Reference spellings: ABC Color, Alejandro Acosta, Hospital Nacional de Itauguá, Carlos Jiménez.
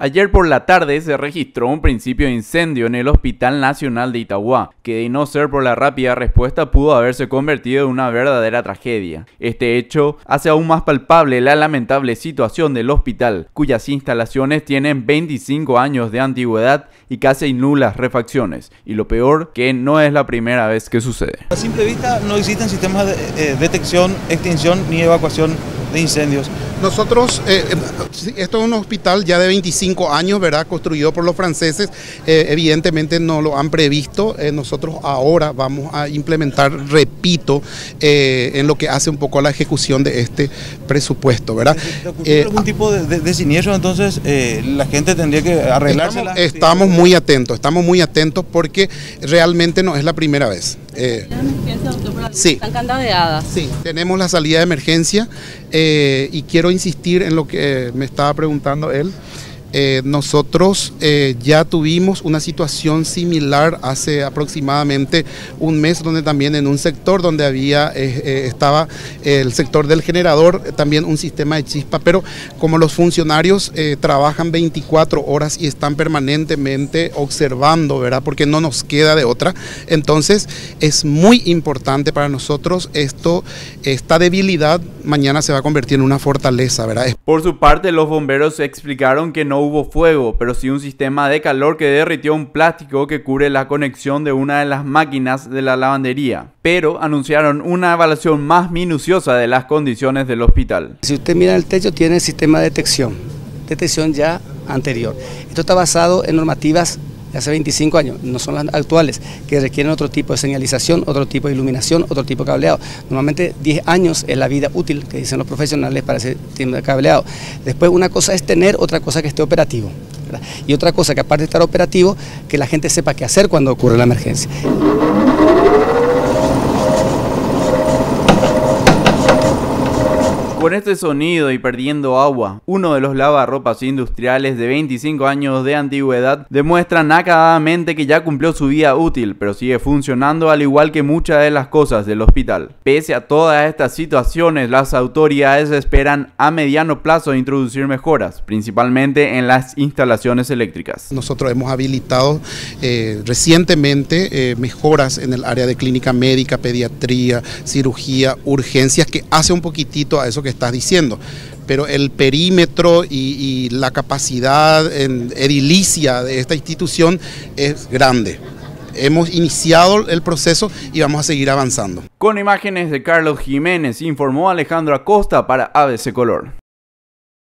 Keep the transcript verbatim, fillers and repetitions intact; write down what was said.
Ayer por la tarde se registró un principio de incendio en el Hospital Nacional de Itauguá, que de no ser por la rápida respuesta pudo haberse convertido en una verdadera tragedia. Este hecho hace aún más palpable la lamentable situación del hospital, cuyas instalaciones tienen veinticinco años de antigüedad y casi nulas refacciones, y lo peor, que no es la primera vez que sucede. A simple vista no existen sistemas de eh, detección, extinción ni evacuación de incendios. Nosotros, eh, esto es un hospital ya de veinticinco años, ¿verdad?, construido por los franceses, eh, evidentemente no lo han previsto. Eh, nosotros ahora vamos a implementar, repito, eh, en lo que hace un poco a la ejecución de este presupuesto, ¿verdad? Eh, ¿Algún tipo de, de, de siniestro? Entonces, eh, la gente tendría que arreglársela. Estamos, estamos muy atentos, estamos muy atentos porque realmente no es la primera vez. Eh, sí. Están candadeadas. Sí, tenemos la salida de emergencia eh, y quiero insistir en lo que me estaba preguntando él. Eh, nosotros eh, ya tuvimos una situación similar hace aproximadamente un mes, donde también en un sector donde había eh, eh, estaba el sector del generador, también un sistema de chispa, pero como los funcionarios eh, trabajan veinticuatro horas y están permanentemente observando, ¿verdad?, porque no nos queda de otra, entonces es muy importante para nosotros esto. Esta debilidad mañana se va a convertir en una fortaleza, ¿verdad? Por su parte, los bomberos explicaron que no hubo fuego, pero sí un sistema de calor que derritió un plástico que cubre la conexión de una de las máquinas de la lavandería, pero anunciaron una evaluación más minuciosa de las condiciones del hospital. Si usted mira el techo, tiene el sistema de detección, detección ya anterior. Esto está basado en normativas de hace veinticinco años, no son las actuales, que requieren otro tipo de señalización, otro tipo de iluminación, otro tipo de cableado. Normalmente diez años es la vida útil que dicen los profesionales para ese tipo de cableado. Después, una cosa es tener, otra cosa que esté operativo, ¿verdad? Y otra cosa que, aparte de estar operativo, que la gente sepa qué hacer cuando ocurre la emergencia. Con este sonido y perdiendo agua, uno de los lavarropas industriales de veinticinco años de antigüedad demuestran acabadamente que ya cumplió su vida útil, pero sigue funcionando al igual que muchas de las cosas del hospital. Pese a todas estas situaciones, las autoridades esperan a mediano plazo introducir mejoras, principalmente en las instalaciones eléctricas. Nosotros hemos habilitado eh, recientemente eh, mejoras en el área de clínica médica, pediatría, cirugía, urgencias, que hace un poquitito a eso que estás diciendo, pero el perímetro y, y la capacidad en edilicia de esta institución es grande. Hemos iniciado el proceso y vamos a seguir avanzando. Con imágenes de Carlos Jiménez, informó Alejandro Acosta para A B C Color.